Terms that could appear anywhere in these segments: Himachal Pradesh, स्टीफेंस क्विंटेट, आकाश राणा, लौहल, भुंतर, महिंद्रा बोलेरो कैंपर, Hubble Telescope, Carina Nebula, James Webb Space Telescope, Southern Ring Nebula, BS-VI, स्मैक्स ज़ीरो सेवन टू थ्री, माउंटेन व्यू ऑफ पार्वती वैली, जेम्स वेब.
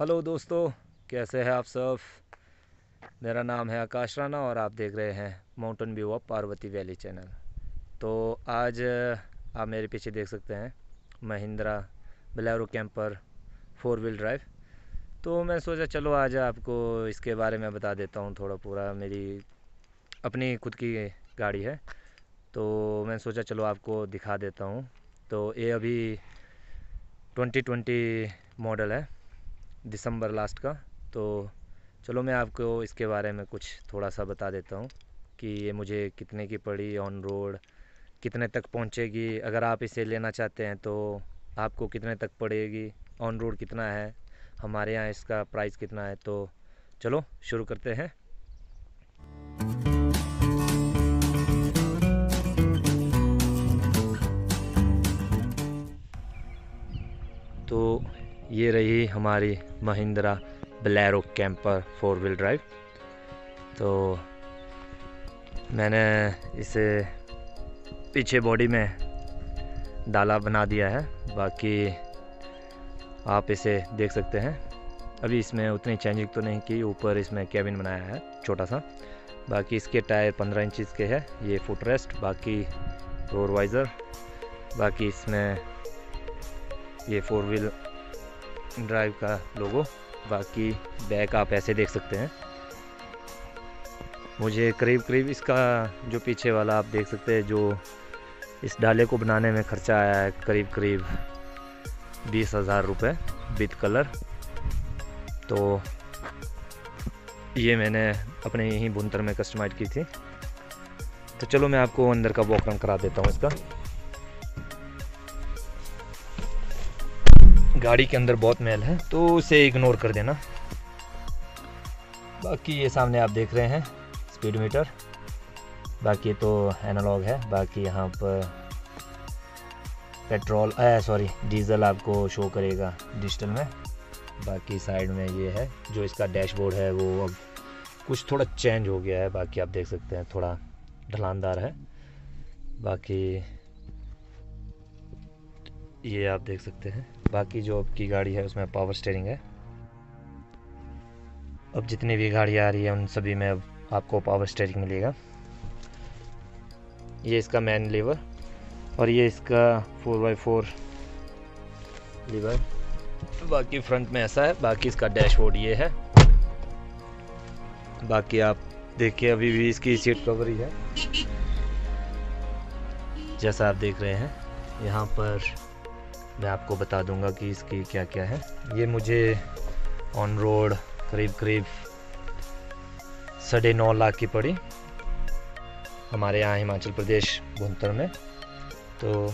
Hello दोस्तों, कैसे हैं आप सब। मेरा नाम है आकाश राणा और आप देख रहे हैं माउंटेन व्यू ऑफ पार्वती वैली channel. तो आज आप मेरे पीछे देख सकते हैं महिंद्रा बोलेरो कैंपर 4-wheel drive. तो मैं सोचा चलो आज आपको इसके बारे में बता देता हूँ थोड़ा पूरा। मेरी अपनी खुद की गाड़ी है तो मैं सोचा चलो आपको दिखा देता हूँ। तो ये अभी 2020 मॉडल है, दिसंबर लास्ट का। तो चलो मैं आपको इसके बारे में कुछ थोड़ा सा बता देता हूँ कि ये मुझे कितने की पड़ी, ऑन रोड कितने तक पहुँचेगी। अगर आप इसे लेना चाहते हैं तो आपको कितने तक पड़ेगी, ऑन रोड कितना है, हमारे यहाँ इसका प्राइस कितना है। तो चलो शुरू करते हैं। तो ये रही हमारी महिंद्रा बोलेरो कैंपर 4-wheel drive. तो मैंने इसे पीछे बॉडी में डाला बना दिया है, बाकी आप इसे देख सकते हैं। अभी इसमें उतनी चेंजिंग तो नहीं की, ऊपर इसमें कैबिन बनाया है छोटा सा। बाकी इसके टायर 15 इंच के हैं, ये फुटरेस्ट, बाकी रोड वाइजर, बाकी इसमें ये 4-wheel ड्राइव का लोगो, बाकी बैक आप ऐसे देख सकते हैं। मुझे करीब करीब इसका जो पीछे वाला आप देख सकते हैं, जो इस डाले को बनाने में खर्चा आया है करीब करीब 20,000 रुपये विद कलर। तो ये मैंने अपने यहीं बुनतर में कस्टमाइज की थी। तो चलो मैं आपको अंदर का वॉक राउंड करा देता हूँ इसका। गाड़ी के अंदर बहुत मैल है तो उसे इग्नोर कर देना। बाकी ये सामने आप देख रहे हैं स्पीड मीटर, बाकी तो एनालॉग है। बाकी यहाँ पर पेट्रोल डीजल आपको शो करेगा डिजिटल में। बाकी साइड में ये है जो इसका डैशबोर्ड है, वो अब कुछ थोड़ा चेंज हो गया है। बाकी आप देख सकते हैं थोड़ा ढलानदार है। बाकी ये आप देख सकते हैं। बाकी जो आपकी गाड़ी है उसमें पावर स्टीयरिंग है। अब जितनी भी गाड़ियाँ आ रही है उन सभी में अब आपको पावर स्टीयरिंग मिलेगा। ये इसका मेन लीवर और ये इसका 4x4 लीवर। बाकी फ्रंट में ऐसा है। बाकी इसका डैशबोर्ड ये है। बाकी आप देखिए अभी भी इसकी सीट कवर ही है, जैसा आप देख रहे हैं। यहाँ पर मैं आपको बता दूंगा कि इसकी क्या क्या है। ये मुझे ऑन रोड करीब करीब 9.5 लाख की पड़ी, हमारे यहाँ हिमाचल प्रदेश भुंतर में। तो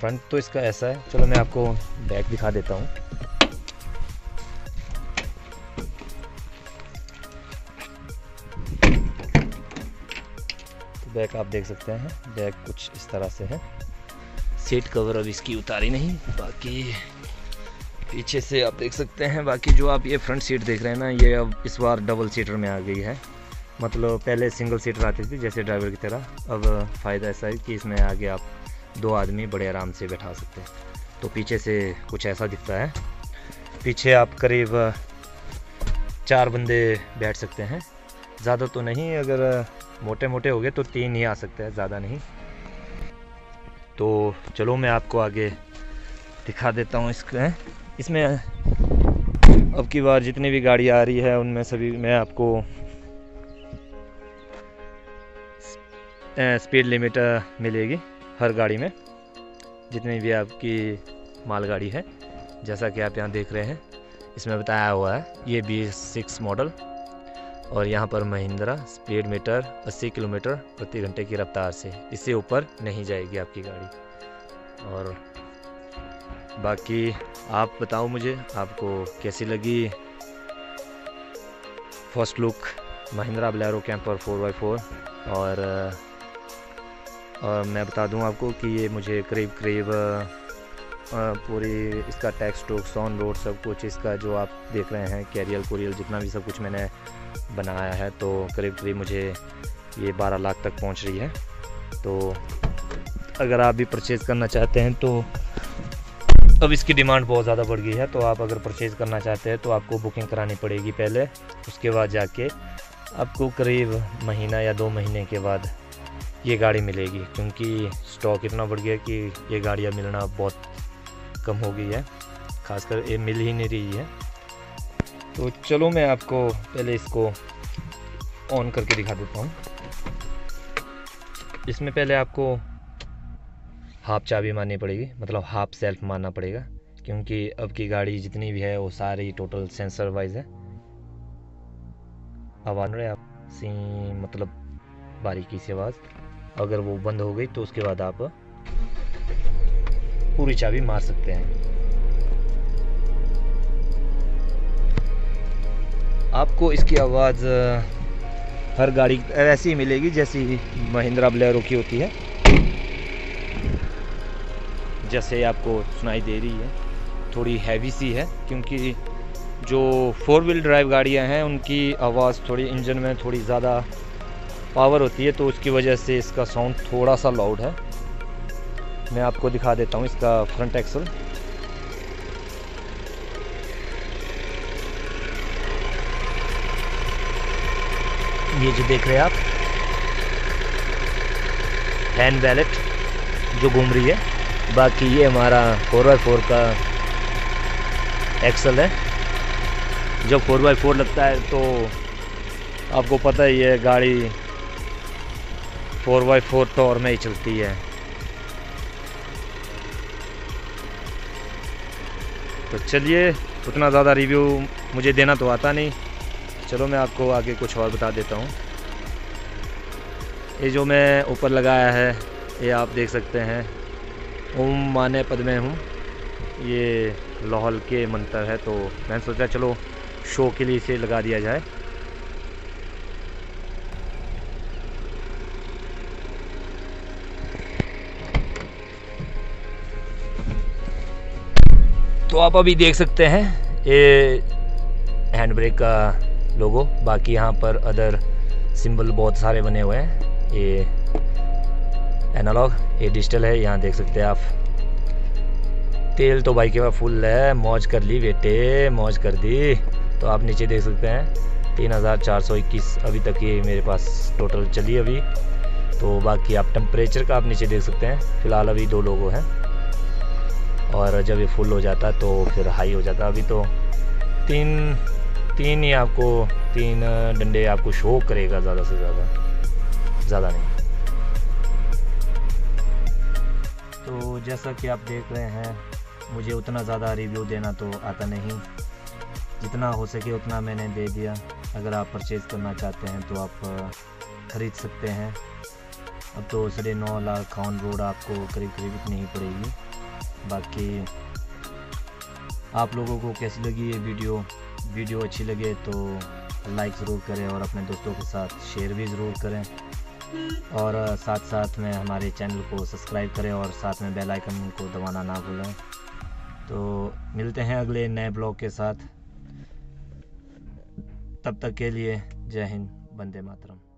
फ्रंट तो इसका ऐसा है। चलो मैं आपको बैक दिखा देता हूँ। तो बैक आप देख सकते हैं, बैक कुछ इस तरह से है। सीट कवर अब इसकी उतारी नहीं। बाकी पीछे से आप देख सकते हैं। बाकी जो आप ये फ्रंट सीट देख रहे हैं ना, ये अब इस बार डबल सीटर में आ गई है। मतलब पहले सिंगल सीटर आती थी जैसे ड्राइवर की तरह, अब फ़ायदा ऐसा है कि इसमें आगे आप 2 आदमी बड़े आराम से बैठा सकते हैं। तो पीछे से कुछ ऐसा दिखता है। पीछे आप करीब 4 बंदे बैठ सकते हैं, ज़्यादा तो नहीं। अगर मोटे मोटे हो गए तो 3 ही आ सकते हैं, ज़्यादा नहीं। तो चलो मैं आपको आगे दिखा देता हूँ इसके। इसमें अब की बार जितनी भी गाड़ी आ रही है उनमें सभी मैं आपको स्पीड लिमिट मिलेगी हर गाड़ी में, जितनी भी आपकी मालगाड़ी है। जैसा कि आप यहाँ देख रहे हैं इसमें बताया हुआ है, ये BS-VI मॉडल। और यहाँ पर महिंद्रा स्पीड मीटर 80 किलोमीटर प्रति घंटे की रफ्तार से, इससे ऊपर नहीं जाएगी आपकी गाड़ी। और बाकी आप बताओ मुझे आपको कैसी लगी first look महिंद्रा बोलेरो कैंपर 4x4। और मैं बता दूं आपको कि ये मुझे करीब करीब पूरी इसका टैक्स टूक्स ऑन रोड सब कुछ, इसका जो आप देख रहे हैं कैरियल कोरियल जितना भी सब कुछ मैंने बनाया है, तो करीब करीब मुझे ये 12 लाख तक पहुंच रही है। तो अगर आप भी परचेज़ करना चाहते हैं तो अब इसकी डिमांड बहुत ज़्यादा बढ़ गई है, तो आप अगर परचेज़ करना चाहते हैं तो आपको बुकिंग करानी पड़ेगी पहले, उसके बाद जाके आपको करीब महीना या 2 महीने के बाद ये गाड़ी मिलेगी, क्योंकि स्टॉक इतना बढ़ गया कि ये गाड़ियाँ मिलना बहुत कम हो गई है, खासकर ये मिल ही नहीं रही है। तो चलो मैं आपको पहले इसको ऑन करके दिखा देता हूँ। इसमें पहले आपको हाफ चाबी मारनी पड़ेगी, मतलब हाफ सेल्फ मारना पड़ेगा, क्योंकि अब की गाड़ी जितनी भी है वो सारी टोटल सेंसर वाइज है। आवाज़ रहे आप सी मतलब बारीकी से आवाज़, अगर वो बंद हो गई तो उसके बाद आप पूरी चाबी मार सकते हैं। आपको इसकी आवाज़ हर गाड़ी ऐसी ही मिलेगी जैसी महिंद्रा बोलेरो की होती है, जैसे आपको सुनाई दे रही है। थोड़ी हैवी सी है, क्योंकि जो 4 व्हील ड्राइव गाड़ियां हैं उनकी आवाज़ थोड़ी इंजन में थोड़ी ज़्यादा पावर होती है, तो उसकी वजह से इसका साउंड थोड़ा सा लाउड है। मैं आपको दिखा देता हूं इसका फ्रंट एक्सल। ये जो देख रहे हैं आप हैंड बैलेट जो घूम रही है, बाकी ये हमारा 4x4 का एक्सल है। जब 4x4 लगता है तो आपको पता ही है गाड़ी 4x4 टॉर में ही चलती है। तो चलिए, उतना ज़्यादा रिव्यू मुझे देना तो आता नहीं, चलो मैं आपको आगे कुछ और बता देता हूँ। ये जो मैं ऊपर लगाया है ये आप देख सकते हैं, ओम माने पद में हूँ, ये लौहल के मंत्र है, तो मैंने सोचा चलो शो के लिए इसे लगा दिया जाए। तो आप अभी देख सकते हैं ये हैंड ब्रेक का लोगो, बाकी यहाँ पर अदर सिंबल बहुत सारे बने हुए हैं। ये एनालॉग, ये डिजिटल है, यहाँ देख सकते हैं आप। तेल तो बाइक का फुल है, मौज कर ली बेटे, मौज कर दी। तो आप नीचे देख सकते हैं 3421 अभी तक ये मेरे पास टोटल चली अभी। तो बाकी आप टेम्परेचर का आप नीचे देख सकते हैं, फ़िलहाल अभी 2 लोगों हैं, और जब ये फुल हो जाता तो फिर हाई हो जाता। अभी तो तीन डंडे आपको शो करेगा, ज़्यादा से ज़्यादा, ज़्यादा नहीं। तो जैसा कि आप देख रहे हैं, मुझे उतना ज़्यादा रिव्यू देना तो आता नहीं, जितना हो सके उतना मैंने दे दिया। अगर आप परचेज़ करना चाहते हैं तो आप ख़रीद सकते हैं। अब तो 9.5 लाख ऑन रोड आपको करीब करीब इतनी ही पड़ेगी। बाकी आप लोगों को कैसी लगी ये वीडियो अच्छी लगे तो लाइक ज़रूर करें और अपने दोस्तों के साथ शेयर भी ज़रूर करें, और साथ साथ में हमारे चैनल को सब्सक्राइब करें और साथ में बेल आइकन को दबाना ना भूलें। तो मिलते हैं अगले नए ब्लॉग के साथ, तब तक के लिए जय हिंद, वंदे मातरम।